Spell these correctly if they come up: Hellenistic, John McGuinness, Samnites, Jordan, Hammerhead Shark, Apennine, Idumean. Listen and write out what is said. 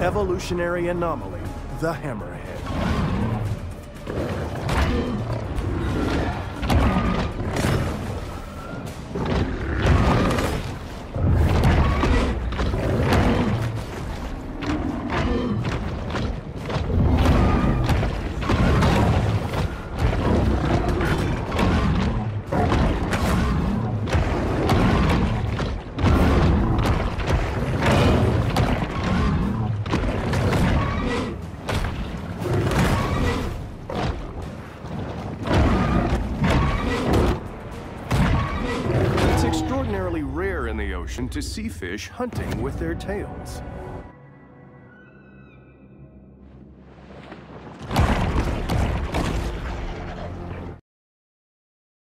evolutionary anomaly, the hammerhead. It's extraordinarily rare in the ocean to see fish hunting with their tails.